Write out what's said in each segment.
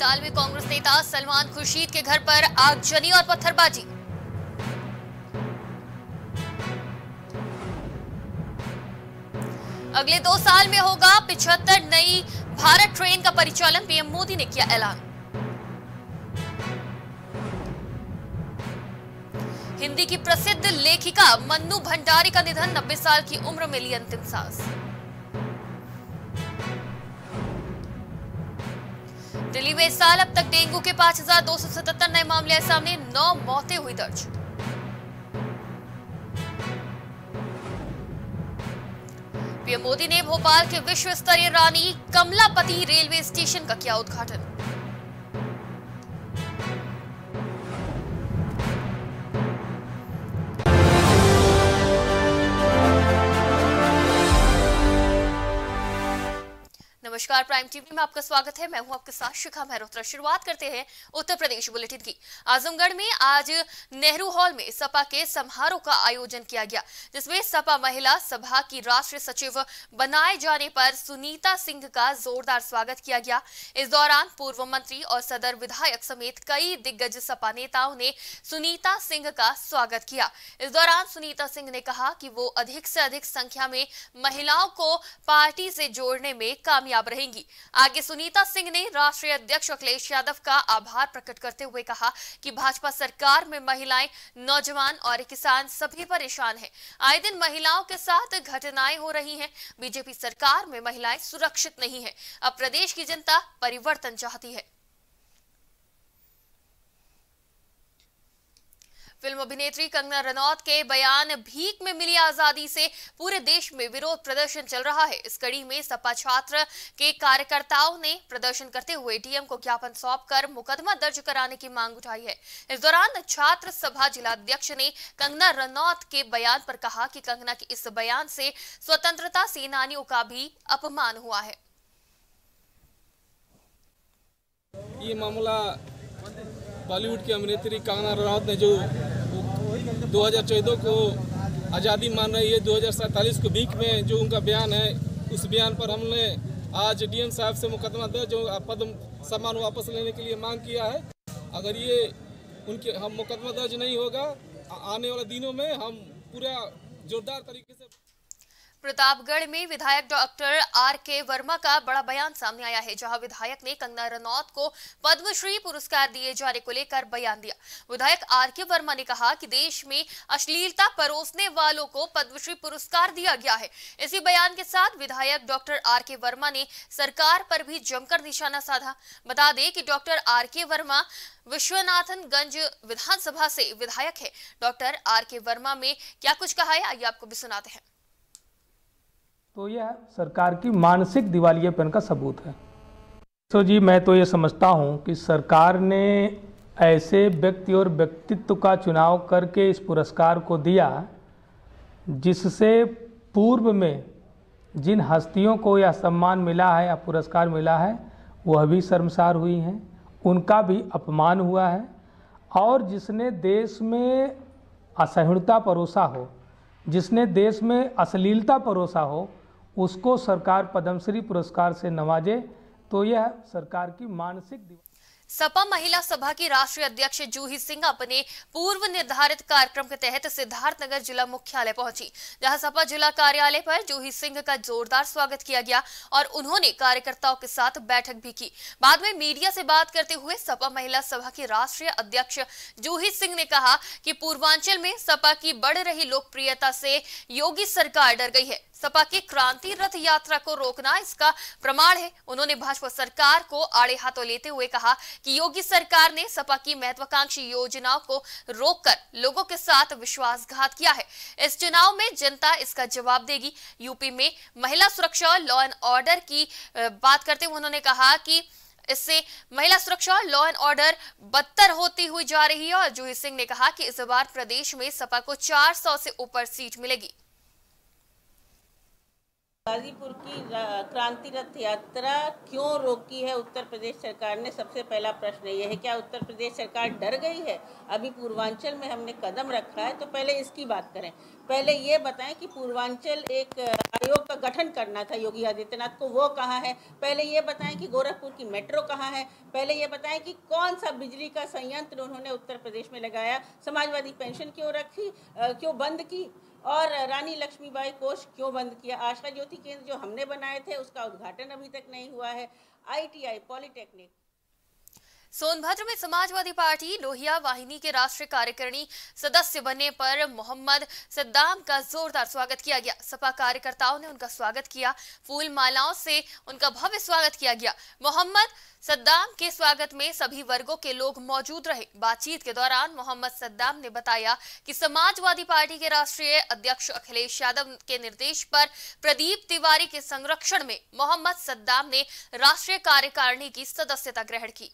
नैनीताल में कांग्रेस नेता सलमान खुर्शीद के घर पर आगजनी और पत्थरबाजी। अगले 2 साल में होगा 75 नई भारत ट्रेन का परिचालन, पीएम मोदी ने किया ऐलान। हिंदी की प्रसिद्ध लेखिका मन्नू भंडारी का निधन, 90 साल की उम्र में ली अंतिम सांस। दिल्ली में इस साल अब तक डेंगू के 5277 नए मामले आए सामने, 9 मौतें हुई दर्ज। पीएम मोदी ने भोपाल के विश्व स्तरीय रानी कमलापति रेलवे स्टेशन का किया उद्घाटन। नमस्कार, प्राइम टीवी में आपका स्वागत है। मैं हूं आपके साथ शिखा मेहरोत्र। शुरुआत करते हैं उत्तर प्रदेश बुलेटिन की। आजमगढ़ में आज नेहरू हॉल में सपा के समारोह का आयोजन किया गया, जिसमें सपा महिला सभा की राष्ट्रीय सचिव बनाए जाने पर सुनीता सिंह का जोरदार स्वागत किया गया। इस दौरान पूर्व मंत्री और सदर विधायक समेत कई दिग्गज सपा नेताओं ने सुनीता सिंह का स्वागत किया। इस दौरान सुनीता सिंह ने कहा कि वो अधिक से अधिक संख्या में महिलाओं को पार्टी से जोड़ने में कामयाब रहेंगी। आगे सुनीता सिंह ने राष्ट्रीय अध्यक्ष अखिलेश यादव का आभार प्रकट करते हुए कहा कि भाजपा सरकार में महिलाएं, नौजवान और किसान सभी परेशान हैं। आए दिन महिलाओं के साथ घटनाएं हो रही हैं। बीजेपी सरकार में महिलाएं सुरक्षित नहीं हैं। अब प्रदेश की जनता परिवर्तन चाहती है। फिल्म अभिनेत्री कंगना रनौत के बयान भीख में मिली आजादी से पूरे देश में विरोध प्रदर्शन चल रहा है। इस कड़ी में सपा छात्र के कार्यकर्ताओं ने प्रदर्शन करते हुए डीएम को ज्ञापन सौंपकर मुकदमा दर्ज कराने की मांग उठाई है। इस दौरान छात्र सभा जिलाध्यक्ष ने कंगना रनौत के बयान पर कहा कि कंगना के इस बयान से स्वतंत्रता सेनानियों का भी अपमान हुआ है। ये मामला बॉलीवुड की अभिनेत्री कंगना रनौत ने जो 2014 को आज़ादी मान रही है, 2047 को भीख में जो उनका बयान है, उस बयान पर हमने आज डीएम साहब से मुकदमा दर्ज और पद्म सम्मान वापस लेने के लिए मांग किया है। अगर ये उनके हम मुकदमा दर्ज नहीं होगा, आने वाले दिनों में हम पूरा जोरदार तरीके से। प्रतापगढ़ में विधायक डॉक्टर आर के वर्मा का बड़ा बयान सामने आया है, जहां विधायक ने कंगना रनौत को पद्मश्री पुरस्कार दिए जाने को लेकर बयान दिया। विधायक आर के वर्मा ने कहा कि देश में अश्लीलता परोसने वालों को पद्मश्री पुरस्कार दिया गया है। इसी बयान के साथ विधायक डॉक्टर आर के वर्मा ने सरकार पर भी जमकर निशाना साधा। बता दें कि डॉक्टर आर के वर्मा विश्वनाथगंज विधानसभा से विधायक है। डॉक्टर आर के वर्मा में क्या कुछ कहा है, आइए आपको भी सुनाते हैं। तो यह सरकार की मानसिक दिवालियापन का सबूत है। तो जी मैं तो ये समझता हूँ कि सरकार ने ऐसे व्यक्ति और व्यक्तित्व का चुनाव करके इस पुरस्कार को दिया, जिससे पूर्व में जिन हस्तियों को यह सम्मान मिला है या पुरस्कार मिला है, वह भी शर्मसार हुई हैं, उनका भी अपमान हुआ है। और जिसने देश में असहिष्णुता परोसा हो, जिसने देश में अश्लीलता परोसा हो, उसको सरकार पद्मश्री पुरस्कार से नवाजे, तो यह सरकार की मानसिक दिवालियापन। सपा महिला सभा की राष्ट्रीय अध्यक्ष जूही सिंह अपने पूर्व निर्धारित कार्यक्रम के तहत सिद्धार्थनगर जिला मुख्यालय पहुंची, जहां सपा जिला कार्यालय पर जूही सिंह का जोरदार स्वागत किया गया और उन्होंने कार्यकर्ताओं के साथ बैठक भी की। बाद में मीडिया से बात करते हुए सपा महिला सभा की राष्ट्रीय अध्यक्ष जूही सिंह ने कहा कि पूर्वांचल में सपा की बढ़ रही लोकप्रियता से योगी सरकार डर गई है। सपा की क्रांति रथ यात्रा को रोकना इसका प्रमाण है। उन्होंने भाजपा सरकार को आड़े हाथों लेते हुए कहा कि योगी सरकार ने सपा की महत्वाकांक्षी योजनाओं को रोककर लोगों के साथ विश्वासघात किया है। इस चुनाव में जनता इसका जवाब देगी। यूपी में महिला सुरक्षा और लॉ एंड ऑर्डर की बात करते हुए उन्होंने कहा कि इससे महिला सुरक्षा और लॉ एंड ऑर्डर बदतर होती हुई जा रही है। और जूही सिंह ने कहा कि इस बार प्रदेश में सपा को 400 से ऊपर सीट मिलेगी। गाजीपुर की क्रांति रथ यात्रा क्यों रोकी है उत्तर प्रदेश सरकार ने, सबसे पहला प्रश्न ये है। क्या उत्तर प्रदेश सरकार डर गई है? अभी पूर्वांचल में हमने कदम रखा है, तो पहले इसकी बात करें। पहले ये बताएं कि पूर्वांचल एक आयोग का गठन करना था योगी आदित्यनाथ को, वो कहाँ है। पहले ये बताएं कि गोरखपुर की मेट्रो कहाँ है। पहले ये बताएं कि कौन सा बिजली का संयंत्र उन्होंने उत्तर प्रदेश में लगाया। समाजवादी पेंशन क्यों रखी, क्यों बंद की, और रानी लक्ष्मीबाई कोष क्यों बंद किया। आशा ज्योति केंद्र जो हमने बनाए थे उसका उद्घाटन अभी तक नहीं हुआ है। ITI, polytechnic. सोनभद्र में समाजवादी पार्टी लोहिया वाहिनी के राष्ट्रीय कार्यकारिणी सदस्य बनने पर मोहम्मद सद्दाम का जोरदार स्वागत किया गया। सपा कार्यकर्ताओं ने उनका स्वागत किया, फूल मालाओं से उनका भव्य स्वागत किया गया। मोहम्मद सद्दाम के स्वागत में सभी वर्गों के लोग मौजूद रहे। बातचीत के दौरान मोहम्मद सद्दाम ने बताया कि समाजवादी पार्टी के राष्ट्रीय अध्यक्ष अखिलेश यादव के निर्देश पर प्रदीप तिवारी के संरक्षण में मोहम्मद सद्दाम ने राष्ट्रीय कार्यकारिणी की सदस्यता ग्रहण की।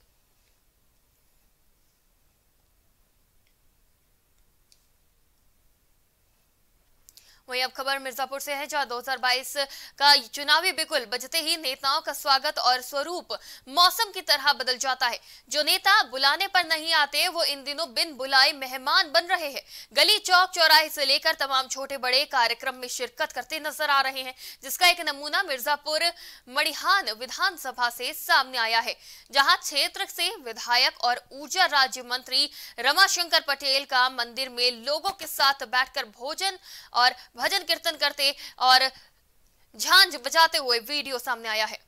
वहीं अब खबर मिर्जापुर से है, जहां 2022 का चुनावी बिगुल बजते ही नेताओं का स्वागत और स्वरूप मौसम की तरह बदल जाता है। जो नेता बुलाने पर नहीं आते वो इन दिनों बिन बुलाए मेहमान बन रहे हैं। गली चौक चौराहे से लेकर तमाम छोटे बड़े कार्यक्रम में शिरकत करते नजर आ रहे हैं, जिसका एक नमूना मिर्जापुर मड़िहान विधानसभा से सामने आया है, जहाँ क्षेत्र से विधायक और ऊर्जा राज्य मंत्री रमा शंकर पटेल का मंदिर में लोगों के साथ बैठकर भोजन और भजन कीर्तन करते और झांझ बजाते हुए वीडियो सामने आया है।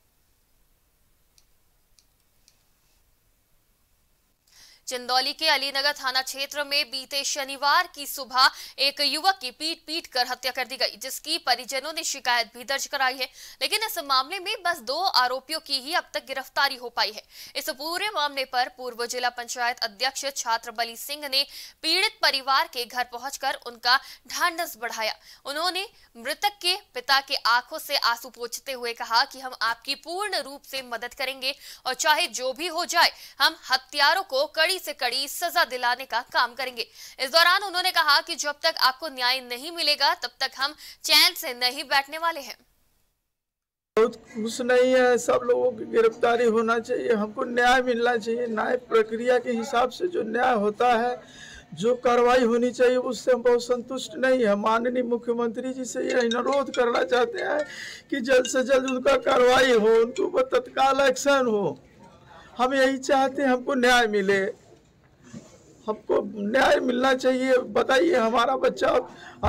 चंदौली के अलीनगर थाना क्षेत्र में बीते शनिवार की सुबह एक युवक की पीट-पीट कर हत्या कर दी गई, जिसकी परिजनों ने शिकायत भी दर्ज कराई है। लेकिन इस मामले में बस 2 आरोपियों की ही अब तक गिरफ्तारी हो पाई है। इस पूरे मामले पर पूर्व जिला पंचायत अध्यक्ष छात्रबली सिंह ने पीड़ित परिवार के घर पहुंचकर उनका ढांढस बढ़ाया। उन्होंने मृतक के पिता के आंखों से आंसू पोंछते हुए कहा कि हम आपकी पूर्ण रूप से मदद करेंगे और चाहे जो भी हो जाए हम हत्यारों को कड़ी से कड़ी सजा दिलाने का काम करेंगे। इस दौरान उन्होंने कहा कि जब तक आपको न्याय नहीं मिलेगा तब तक हम चैन से नहीं बैठने वाले हैं। बहुत खुश नहीं है, सब लोगों की गिरफ्तारी होना चाहिए, हमको न्याय मिलना चाहिए। न्याय प्रक्रिया के हिसाब से जो न्याय होता है, जो कार्रवाई होनी चाहिए, उससे हम बहुत संतुष्ट नहीं है। माननीय मुख्यमंत्री जी से यह अनुरोध करना चाहते हैं कि जल्द से जल्द उनका कार्रवाई हो, उनके ऊपर तत्काल एक्शन हो। हम यही चाहते हैं, हमको न्याय मिले, हमको न्याय मिलना चाहिए। बताइए, हमारा बच्चा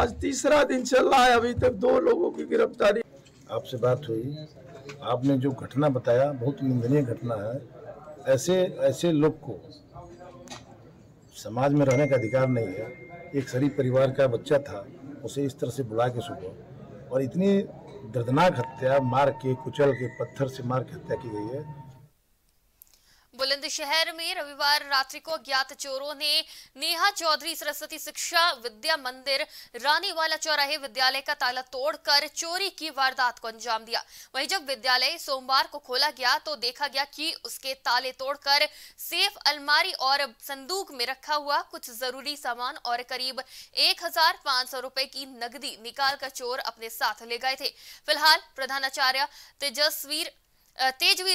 आज तीसरा दिन चल रहा है, अभी तक 2 लोगों की गिरफ्तारी। आपसे बात हुई, आपने जो घटना बताया बहुत निंदनीय घटना है। ऐसे लोग को समाज में रहने का अधिकार नहीं है। एक शरीफ परिवार का बच्चा था, उसे इस तरह से बुला के सुबह, और इतनी दर्दनाक हत्या मार के, कुचल के, पत्थर से मार के हत्या की गई है। बुलंदशहर में रविवार रात्रि को अज्ञात चोरों ने नेहा चौधरी सरस्वती शिक्षा विद्या मंदिर रानीवाला चौराहे विद्यालय का ताला तोड़कर चोरी की वारदात को अंजाम दिया। वहीं जब विद्यालय सोमवार को खोला गया तो देखा गया कि उसके ताले तोड़कर सेफ, अलमारी और संदूक में रखा हुआ कुछ जरूरी सामान और करीब 1500 रुपए की नकदी निकाल कर चोर अपने साथ ले गए थे। फिलहाल प्रधानाचार्य तेजस्वीर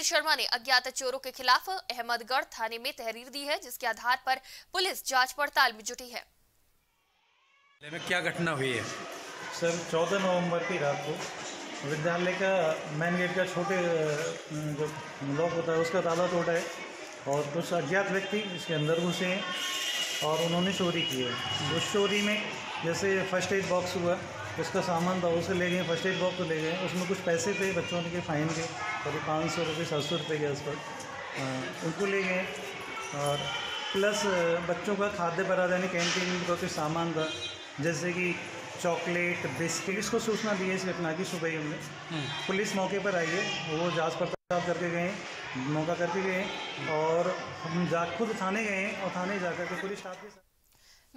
शर्मा ने अज्ञात चोरों के खिलाफ अहमदगढ़ थाने में तहरीर दी है, जिसके आधार पर पुलिस जांच पड़ताल में जुटी है। क्या घटना हुई है सर? 14 नवंबर की रात को विद्यालय का मेन गेट का छोटे जो लॉक होता है उसका ताला तोड़ा है और कुछ अज्ञात व्यक्ति इसके अंदर घुसे हैं और उन्होंने चोरी की है। उस चोरी में जैसे फर्स्ट एड बॉक्स हुआ, उसका सामान था, उसे ले गए, फर्स्ट एड बॉक्स को ले गए, उसमें कुछ पैसे थे बच्चों के फाइन के, करीब 500 रुपये 700 रुपये के आसपास, उनको ले गए। और प्लस बच्चों का खाद्य पदार्थ यानी कैंटीन का कुछ सामान था, जैसे कि चॉकलेट, बिस्किट। इसको सूचना दी है इस घटना की सुबह ही हमने। पुलिस मौके पर आई है, वो जाँच पड़ताल करके गए, मौका करके गए और हम खुद थाने गए और थाने जाकर के पुलिस स्टाफ के साथ।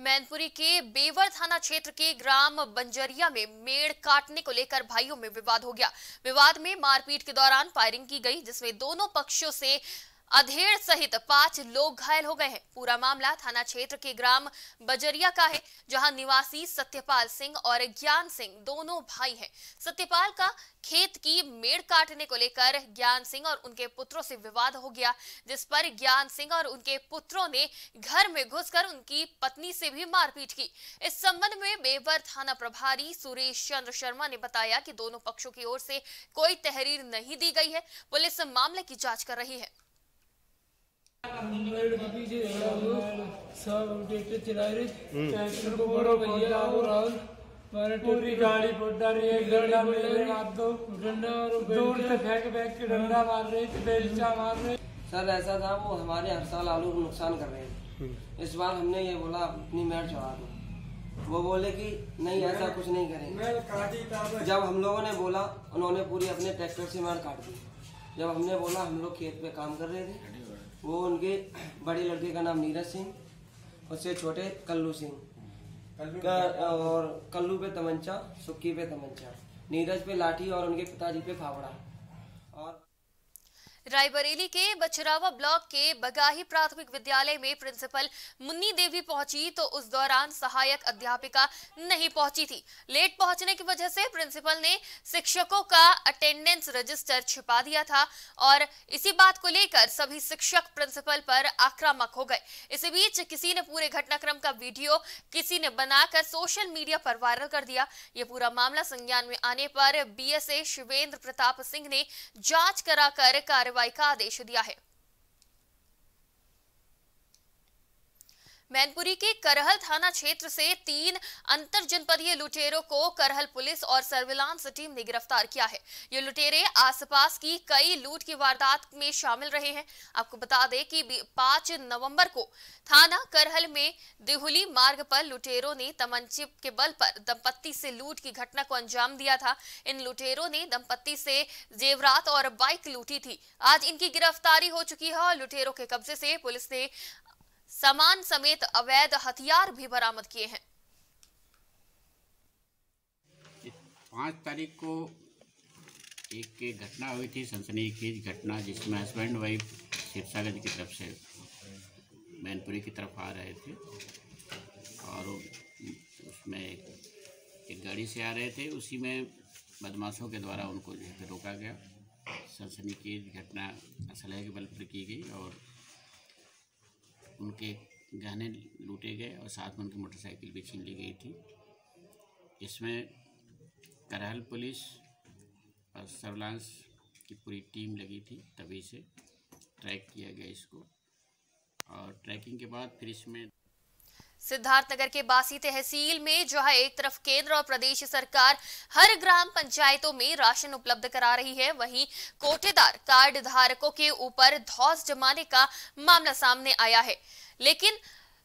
मैनपुरी के बेवर थाना क्षेत्र के ग्राम बंजरिया में मेड़ काटने को लेकर भाइयों में विवाद हो गया। विवाद में मारपीट के दौरान फायरिंग की गई, जिसमें दोनों पक्षों से अधेड़ सहित 5 लोग घायल हो गए हैं। पूरा मामला थाना क्षेत्र के ग्राम बजरिया का है, जहां निवासी सत्यपाल सिंह और ज्ञान सिंह दोनों भाई हैं। सत्यपाल का खेत की मेड़ काटने को लेकर ज्ञान सिंह और उनके पुत्रों से विवाद हो गया, जिस पर ज्ञान सिंह और उनके पुत्रों ने घर में घुसकर उनकी पत्नी से भी मारपीट की। इस संबंध में बेवर थाना प्रभारी सुरेश चंद्र शर्मा ने बताया कि दोनों पक्षों की ओर से कोई तहरीर नहीं दी गई है, पुलिस मामले की जाँच कर रही है। पूरी गाड़ी डंडा मार रहे सर, ऐसा था वो हमारे हर साल आलू को नुकसान कर रहे हैं। इस बार हमने ये बोला अपनी मेहर चढ़ा दो, वो बोले कि नहीं ऐसा कुछ नहीं करेंगे। जब हम लोगों ने बोला उन्होंने पूरी अपने ट्रैक्टर से मेहर काट दी। जब हमने बोला हम लोग खेत पे काम कर रहे थे, वो उनके बड़े लड़के का नाम नीरज सिंह, उससे छोटे कल्लू सिंह, और कल्लू पे तमंचा, सुक्की पे तमंचा, नीरज पे लाठी और उनके पिताजी पे फावड़ा। और रायबरेली के बछरावा ब्लॉक के बगाही प्राथमिक विद्यालय में प्रिंसिपल मुन्नी देवी पहुंची तो उस दौरान सहायक अध्यापिका नहीं पहुंची थी। लेट पहुंचने की वजह से प्रिंसिपल ने शिक्षकों का अटेंडेंस रजिस्टर छिपा दिया था और इसी बात को लेकर सभी शिक्षक प्रिंसिपल पर आक्रामक हो गए। इसी बीच किसी ने पूरे घटनाक्रम का वीडियो किसी ने बनाकर सोशल मीडिया पर वायरल कर दिया। ये पूरा मामला संज्ञान में आने पर BSA शिवेंद्र प्रताप सिंह ने जाँच कराकर कार्रवाई का आदेश दिया है। मैनपुरी के करहल थाना क्षेत्र से 3 अंतर जनपदीय लुटेरों को करहल पुलिस और सर्विलांस टीम ने गिरफ्तार किया है। ये लुटेरे आसपास की कई लूट की वारदात में शामिल रहे हैं। आपको बता दें कि 5 नवंबर को थाना करहल में देहुली मार्ग पर लुटेरों ने तमंचे के बल पर दंपत्ति से लूट की घटना को अंजाम दिया था। इन लुटेरों ने दंपत्ति से जेवरात और बाइक लूटी थी। आज इनकी गिरफ्तारी हो चुकी है और लुटेरों के कब्जे से पुलिस ने सामान समेत अवैध हथियार भी बरामद किए हैं। 5 तारीख को एक घटना हुई थी, सनसनीखेज घटना, जिसमें हस्बैंड वाइफ सिरसागंज की तरफ से मैनपुरी की तरफ आ रहे थे और उसमें एक गाड़ी से आ रहे थे। उसी में बदमाशों के द्वारा उनको जो है रोका गया। सनसनीखेज घटना असलहे के बल पर की गई और उनके गहने लूटे गए और साथ में उनकी मोटरसाइकिल भी छीन ली गई थी। इसमें करहल पुलिस और सर्विलांस की पूरी टीम लगी थी, तभी से ट्रैक किया गया इसको। और ट्रैकिंग के बाद फिर इसमें सिद्धार्थनगर के बासी तहसील में जहां एक तरफ केंद्र और प्रदेश सरकार हर ग्राम पंचायतों में राशन उपलब्ध करा रही है, वहीं कोटेदार कार्ड धारकों के ऊपर धौंस जमाने का मामला सामने आया है। लेकिन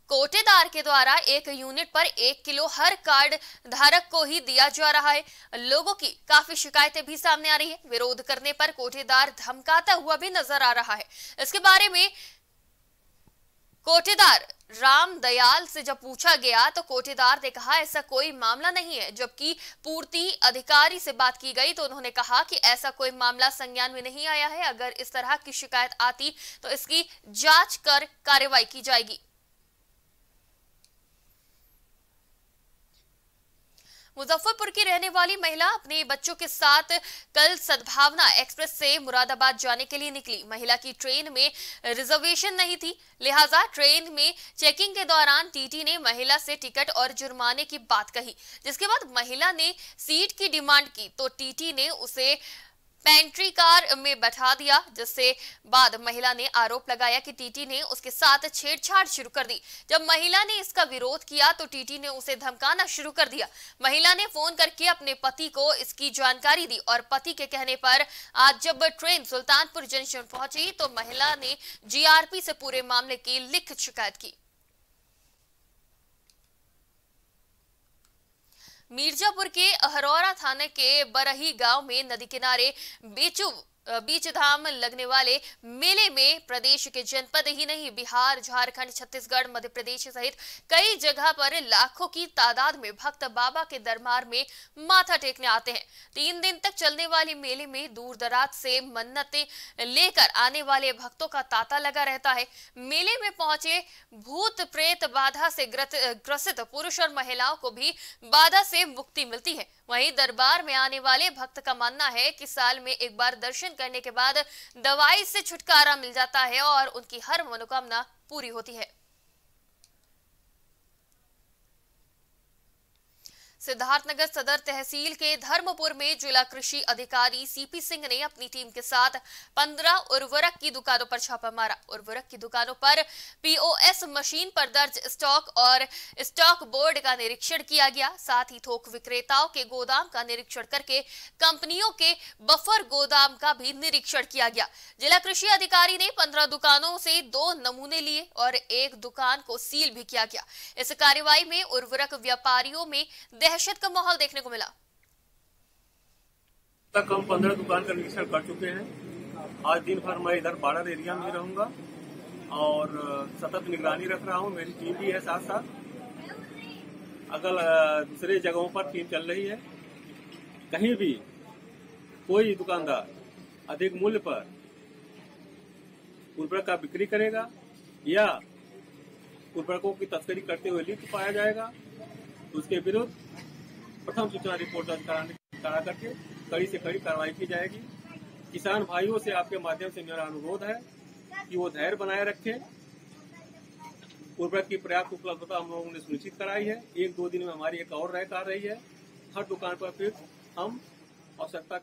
कोटेदार के द्वारा एक यूनिट पर 1 किलो हर कार्ड धारक को ही दिया जा रहा है। लोगों की काफी शिकायतें भी सामने आ रही है। विरोध करने पर कोटेदार धमकाता हुआ भी नजर आ रहा है। इसके बारे में कोटेदार राम दयाल से जब पूछा गया तो कोटेदार ने कहा ऐसा कोई मामला नहीं है। जबकि पूर्ति अधिकारी से बात की गई तो उन्होंने कहा कि ऐसा कोई मामला संज्ञान में नहीं आया है। अगर इस तरह की शिकायत आती तो इसकी जांच कर कार्रवाई की जाएगी। मुजफ्फरपुर की रहने वाली महिला अपने बच्चों के साथ कल सद्भावना एक्सप्रेस से मुरादाबाद जाने के लिए निकली। महिला की ट्रेन में रिजर्वेशन नहीं थी, लिहाजा ट्रेन में चेकिंग के दौरान टीटी ने महिला से टिकट और जुर्माने की बात कही, जिसके बाद महिला ने सीट की डिमांड की तो टीटी ने उसे पेंट्री कार में बैठा दिया, जिसके बाद महिला ने आरोप लगाया कि टीटी ने उसके साथ छेड़छाड़ शुरू कर दी। जब महिला ने इसका विरोध किया तो टीटी ने उसे धमकाना शुरू कर दिया। महिला ने फोन करके अपने पति को इसकी जानकारी दी और पति के कहने पर आज जब ट्रेन सुल्तानपुर जंक्शन पहुंची तो महिला ने GRP से पूरे मामले की लिखित शिकायत की। मिर्जापुर के अहरौरा थाने के बरही गांव में नदी किनारे बेचू बीच धाम लगने वाले मेले में प्रदेश के जनपद ही नहीं बिहार, झारखंड, छत्तीसगढ़, मध्य प्रदेश सहित कई जगह पर लाखों की तादाद में भक्त बाबा के दरबार में माथा टेकने आते हैं। 3 दिन तक चलने वाले मेले में दूर दराज से मन्नतें लेकर आने वाले भक्तों का तांता लगा रहता है। मेले में पहुंचे भूत प्रेत बाधा से ग्रसित पुरुष और महिलाओं को भी बाधा से मुक्ति मिलती है। वहीं दरबार में आने वाले भक्त का मानना है कि साल में एक बार दर्शन करने के बाद दवाई से छुटकारा मिल जाता है और उनकी हर मनोकामना पूरी होती है। सिद्धार्थनगर सदर तहसील के धर्मपुर में जिला कृषि अधिकारी सीपी सिंह ने अपनी टीम के साथ 15 उर्वरक की दुकानों पर छापा मारा। उर्वरक की दुकानों पर पीओएस मशीन पर दर्ज स्टॉक और स्टॉक बोर्ड का निरीक्षण किया गया। साथ ही थोक विक्रेताओं के गोदाम का निरीक्षण करके कंपनियों के बफर गोदाम का भी निरीक्षण किया गया। जिला कृषि अधिकारी ने 15 दुकानों से 2 नमूने लिए और 1 दुकान को सील भी किया गया। इस कार्रवाई में उर्वरक व्यापारियों में दहशत का माहौल देखने को मिला। तक हम 15 दुकान का निरीक्षण कर चुके हैं। आज दिन भर मैं इधर बाड़ा एरिया में रहूंगा और सतत निगरानी रख रहा हूं। मेरी टीम भी है, साथ साथ अगर दूसरे जगहों पर टीम चल रही है। कहीं भी कोई दुकानदार अधिक मूल्य पर उर्वरक का बिक्री करेगा या उर्वरकों की तस्करी करते हुए लिप्त पाया जाएगा, उसके विरुद्ध प्रथम सूचना रिपोर्ट दर्ज करा करके कड़ी से कड़ी कार्रवाई की जाएगी। किसान भाइयों से आपके माध्यम से मेरा अनुरोध है कि वो धैर्य बनाए रखें। उर्वरक की पर्याप्त उपलब्धता हम लोगों ने सुनिश्चित कराई है। 1-2 दिन में हमारी एक और रैक आ रही है। हर दुकान पर फिर हम आवश्यकता।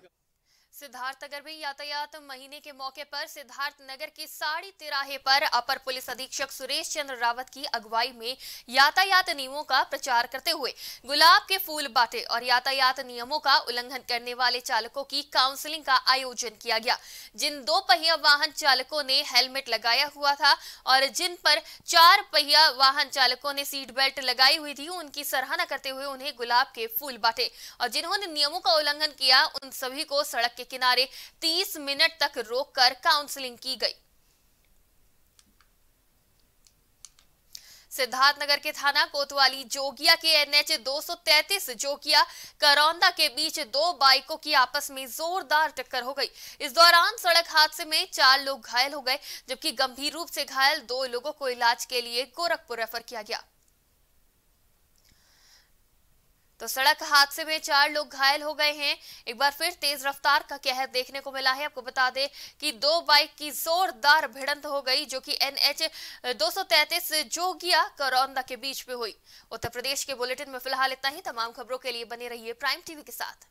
सिद्धार्थनगर में यातायात महीने के मौके पर सिद्धार्थनगर के 3.5 तिराहे पर अपर पुलिस अधीक्षक सुरेश चंद्र रावत की अगुवाई में यातायात नियमों का प्रचार करते हुए गुलाब के फूल बांटे और यातायात नियमों का उल्लंघन करने वाले चालकों की काउंसलिंग का आयोजन किया गया। जिन 2 पहिया वाहन चालकों ने हेलमेट लगाया हुआ था और जिन पर 4 पहिया वाहन चालकों ने सीट बेल्ट लगाई हुई थी, उनकी सराहना करते हुए उन्हें गुलाब के फूल बांटे और जिन्होंने नियमों का उल्लंघन किया उन सभी को सड़क के किनारे 30 मिनट तक रोककर काउंसलिंग की गई। सिद्धार्थनगर के थाना कोतवाली जोगिया के NH 233 जोगिया करौंदा के बीच 2 बाइकों की आपस में जोरदार टक्कर हो गई। इस दौरान सड़क हादसे में 4 लोग घायल हो गए जबकि गंभीर रूप से घायल 2 लोगों को इलाज के लिए गोरखपुर रेफर किया गया। तो सड़क हादसे में 4 लोग घायल हो गए हैं। एक बार फिर तेज रफ्तार का कहर देखने को मिला है। आपको बता दें कि 2 बाइक की जोरदार भिड़ंत हो गई जो कि NH 233 जोगिया करौंदा के बीच में हुई। उत्तर प्रदेश के बुलेटिन में फिलहाल इतना ही। तमाम खबरों के लिए बने रहिए प्राइम टीवी के साथ।